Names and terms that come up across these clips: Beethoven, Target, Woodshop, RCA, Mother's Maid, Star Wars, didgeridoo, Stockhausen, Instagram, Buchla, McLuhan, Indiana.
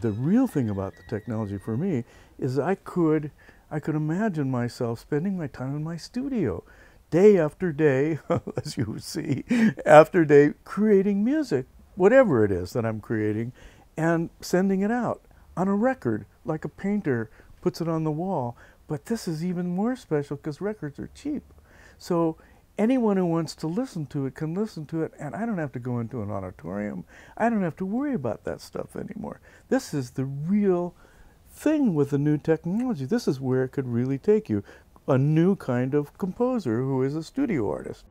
The real thing about the technology for me is I could imagine myself spending my time in my studio, day after day, as you see, after day, creating music, whatever it is that I'm creating, and sending it out on a record, like a painter puts it on the wall. But this is even more special because records are cheap. So anyone who wants to listen to it can listen to it, and I don't have to go into an auditorium. I don't have to worry about that stuff anymore. This is the real thing with the new technology. This is where it could really take you, a new kind of composer who is a studio artist.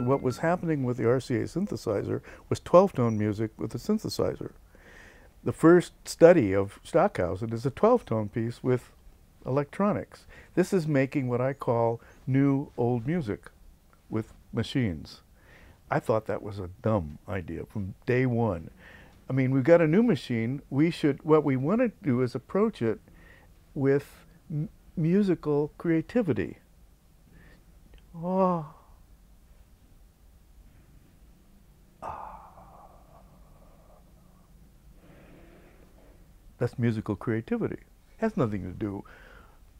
What was happening with the RCA synthesizer was 12-tone music with a synthesizer. The first study of Stockhausen is a 12-tone piece with electronics. This is making what I call new old music with machines. I thought that was a dumb idea from day one. I mean, we've got a new machine. What we want to do is approach it with musical creativity. Oh. That's musical creativity. It has nothing to do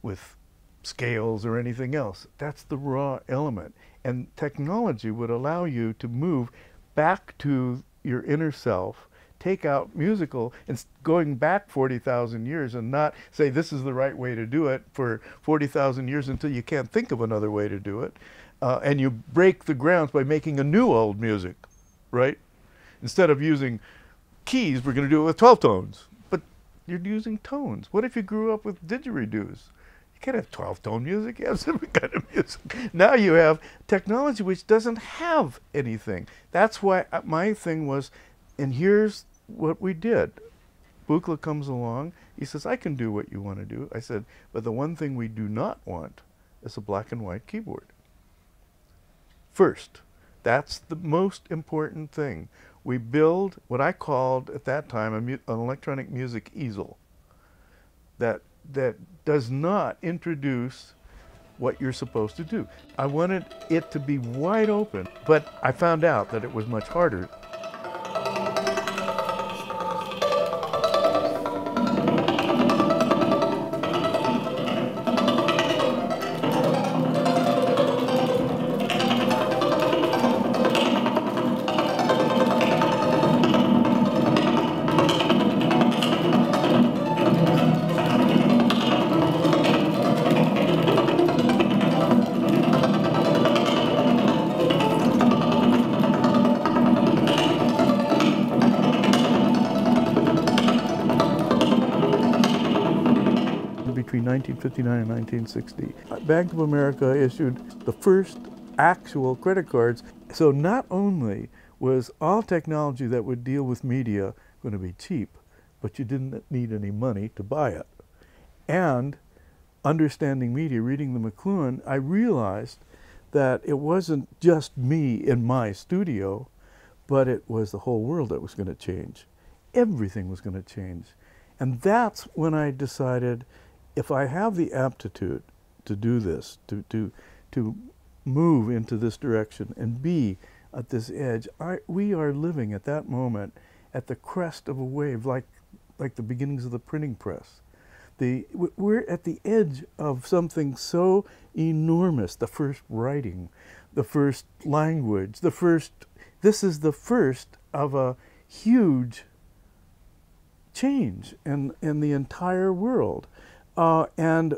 with scales or anything else. That's the raw element. And technology would allow you to move back to your inner self, take out musical, and going back 40,000 years and not say this is the right way to do it for 40,000 years until you can't think of another way to do it. And you break the grounds by making a new old music, right? Instead of using keys, we're going to do it with 12 tones. You're using tones. What if you grew up with didgeridoos? You can't have 12-tone music. You have some kind of music. Now you have technology which doesn't have anything. That's why my thing was, and here's what we did. Buchla comes along. He says, I can do what you want to do. I said, but the one thing we do not want is a black and white keyboard. First, that's the most important thing. We build what I called at that time an electronic music easel that does not introduce what you're supposed to do. I wanted it to be wide open, but I found out that it was much harder. Between 1959 and 1960, Bank of America issued the first actual credit cards. So not only was all technology that would deal with media going to be cheap, but you didn't need any money to buy it. And understanding media, reading the McLuhan, I realized that it wasn't just me in my studio, but it was the whole world that was going to change. Everything was going to change. And that's when I decided, if I have the aptitude to do this, to move into this direction and be at this edge, we are living at that moment at the crest of a wave, like the beginnings of the printing press. We're at the edge of something so enormous, the first writing, the first language, this is the first of a huge change in the entire world. And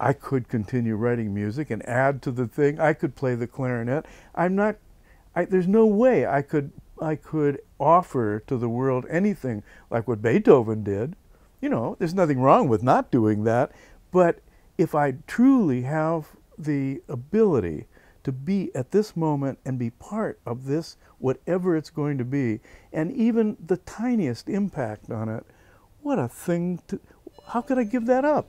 I could continue writing music and add to the thing. I could play the clarinet. There's no way I could offer to the world anything like what Beethoven did. You know, there's nothing wrong with not doing that, but if I truly have the ability to be at this moment and be part of this, whatever it's going to be, and even the tiniest impact on it, what a thing to, how could I give that up?